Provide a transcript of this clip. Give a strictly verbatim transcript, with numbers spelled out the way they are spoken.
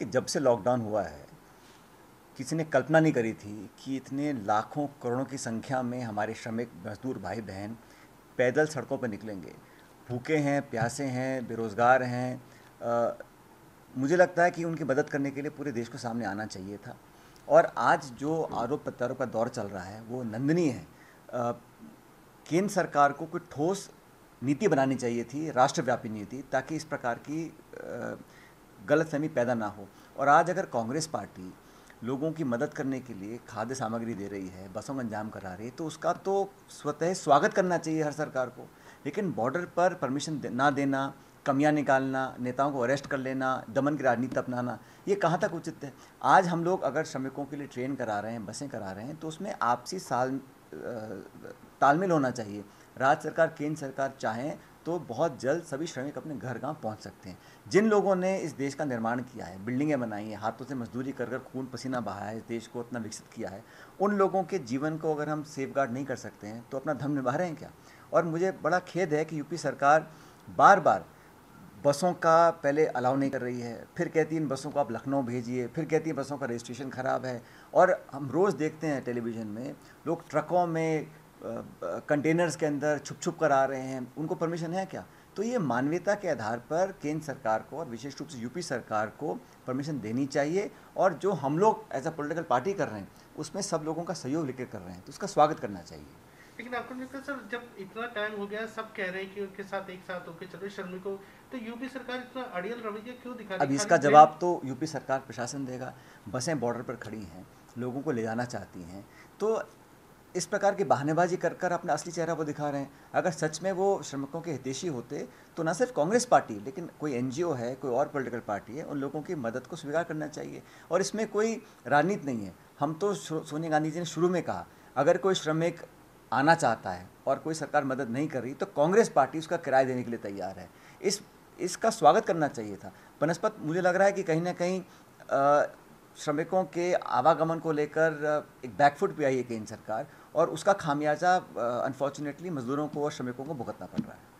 कि जब से लॉकडाउन हुआ है किसी ने कल्पना नहीं करी थी कि इतने लाखों करोड़ों की संख्या में हमारे श्रमिक मजदूर भाई बहन पैदल सड़कों पर निकलेंगे। भूखे हैं, प्यासे हैं, बेरोज़गार हैं। आ, मुझे लगता है कि उनकी मदद करने के लिए पूरे देश को सामने आना चाहिए था। और आज जो आरोप प्रत्यारोप का दौर चल रहा है वो निंदनीय है। केंद्र सरकार को कोई ठोस नीति बनानी चाहिए थी, राष्ट्रव्यापी नीति, ताकि इस प्रकार की गलतफहमी पैदा ना हो। और आज अगर कांग्रेस पार्टी लोगों की मदद करने के लिए खाद्य सामग्री दे रही है, बसों में इंतजाम करा रही है, तो उसका तो स्वतः स्वागत करना चाहिए हर सरकार को। लेकिन बॉर्डर पर परमिशन ना देना, कमियां निकालना, नेताओं को अरेस्ट कर लेना, दमन की राजनीति अपनाना, ये कहाँ तक उचित है? आज हम लोग अगर श्रमिकों के लिए ट्रेन करा रहे हैं, बसें करा रहे हैं, तो उसमें आपसी साल तालमेल होना चाहिए। राज्य सरकार, केंद्र सरकार चाहें तो बहुत जल्द सभी श्रमिक अपने घर गांव पहुंच सकते हैं। जिन लोगों ने इस देश का निर्माण किया है, बिल्डिंगें बनाई हैं, हाथों से मजदूरी कर कर खून पसीना बहाया है, इस देश को इतना विकसित किया है, उन लोगों के जीवन को अगर हम सेफगार्ड नहीं कर सकते हैं तो अपना धर्म निभा रहे हैं क्या? और मुझे बड़ा खेद है कि यूपी सरकार बार बार बसों का पहले अलाउ नहीं कर रही है, फिर कहती है इन बसों को आप लखनऊ भेजिए, फिर कहती है बसों का रजिस्ट्रेशन ख़राब है। और हम रोज़ देखते हैं टेलीविज़न में लोग ट्रकों में, कंटेनर्स के अंदर छुप छुप कर आ रहे हैं, उनको परमिशन है क्या? तो ये मानवीयता के आधार पर केंद्र सरकार को और विशेष रूप से यूपी सरकार को परमिशन देनी चाहिए। और जो हम लोग एज अ पोलिटिकल पार्टी कर रहे हैं उसमें सब लोगों का सहयोग लेकर कर रहे हैं, तो उसका स्वागत करना चाहिए। लेकिन आपको नहीं लगता सर, जब इतना टाइम हो गया, सब कह रहे हैं कि उनके साथ एक साथ होकर चलो श्रमिकों, तो यूपी सरकार इतना अड़ियल रवैया क्यों दिखा रही है? अब इसका जवाब तो यूपी सरकार, प्रशासन देगा। बसें बॉर्डर पर खड़ी हैं, लोगों को ले जाना चाहती हैं, तो इस प्रकार की बहानेबाजी कर कर अपना असली चेहरा वो दिखा रहे हैं। अगर सच में वो श्रमिकों के हितैषी होते तो ना सिर्फ कांग्रेस पार्टी लेकिन कोई एनजीओ है, कोई और पॉलिटिकल पार्टी है, उन लोगों की मदद को स्वीकार करना चाहिए। और इसमें कोई राजनीति नहीं है। हम तो सोनिया गांधी जी ने शुरू में कहा, अगर कोई श्रमिक आना चाहता है और कोई सरकार मदद नहीं कर रही तो कांग्रेस पार्टी उसका किराया देने के लिए तैयार है। इस इसका स्वागत करना चाहिए था। बनस्पत मुझे लग रहा है कि कहीं ना कहीं श्रमिकों के आवागमन को लेकर एक बैकफुट पे आई है केंद्र सरकार, और उसका खामियाजा अनफॉर्चुनेटली मजदूरों को और श्रमिकों को भुगतना पड़ रहा है।